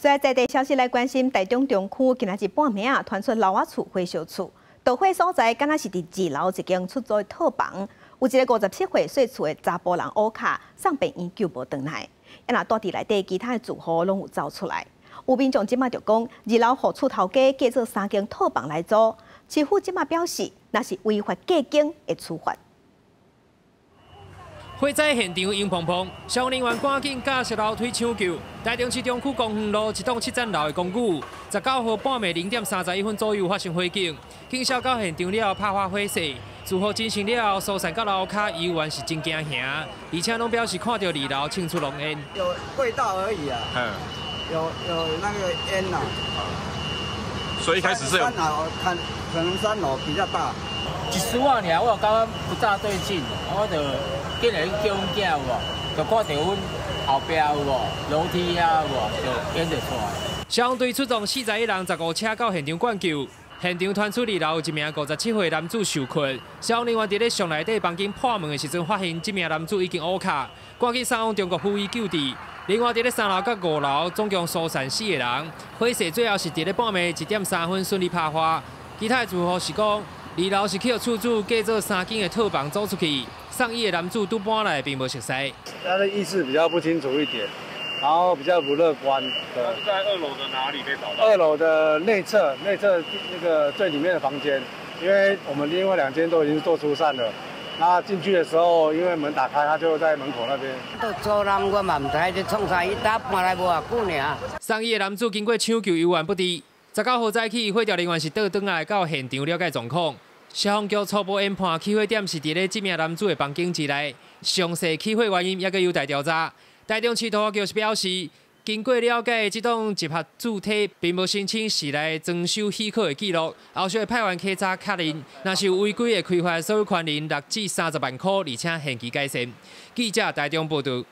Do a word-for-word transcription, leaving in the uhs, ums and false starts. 所以在地消息来关心，台中中区今仔日半暝啊，传出老瓦厝火烧厝，着火所在敢若是伫二楼一间出租的套房，有一个五十七岁岁厝的查甫人乌卡送病院救无转来，因若住伫内底其他的住户拢有走出来。有民众即卖着讲，二楼互厝头家计做三间套房来租，市府即卖表示那是违法隔间的处罚。 火灾现场烟蓬蓬，消防人员赶紧驾驶楼梯抢救。台中市中区公园路一栋七层楼的公寓，十九号半暝零点三十一分左右发生火警，警消到现场了，拍花火势。事故进行了后，疏散到楼骹依然是真惊吓，而且拢表示看到二楼窜出浓烟，有味道而已啊，嗯，有有那个烟呐、啊，所以一开始是有三楼，看可能三楼比较大，几十万年我刚刚不大对劲，我的。 竟然叫阮囝有无？就看到阮后壁有无？楼梯啊有无？就跟着出来。消防队出动四十一人、十五车到现场灌救，现场传出二楼有一名五十七岁男子受困。消防人员伫咧上内底房间破门的时阵，发现这名男子已经乌卡，赶紧送往中国护医救治。另外伫咧三楼到五楼总共疏散四个人。火势最后是伫咧半暝一点三分顺利拍花，其他住户是讲。 二楼是去厝主改做三间的套房租出去，上亿的男主拄搬来并无熟悉，他的意识比较不清楚一点，然后比较不乐观。他是在二楼的哪里被找到？二楼的内侧，内侧那个最里面的房间，因为我们另外两间都已经做疏散了。那进去的时候，因为门打开，他就在门口那边。都租人我嘛唔知你创啥，伊搭搬来无偌久尔。上亿的男主经过抢救，犹原不治。 十九号早起，火调人员是倒转来到现场了解状况。消防局初步研判，起火点是伫咧这名男子的房间之内，详细起火原因还阁有待调查。台中市土木局是表示，经过了解，这栋集合住体并无申请室内装修许可的记录，后续派员稽查确认，若是有违规的开发，所有权人六至三十万元，而且限期改善。记者台中报道。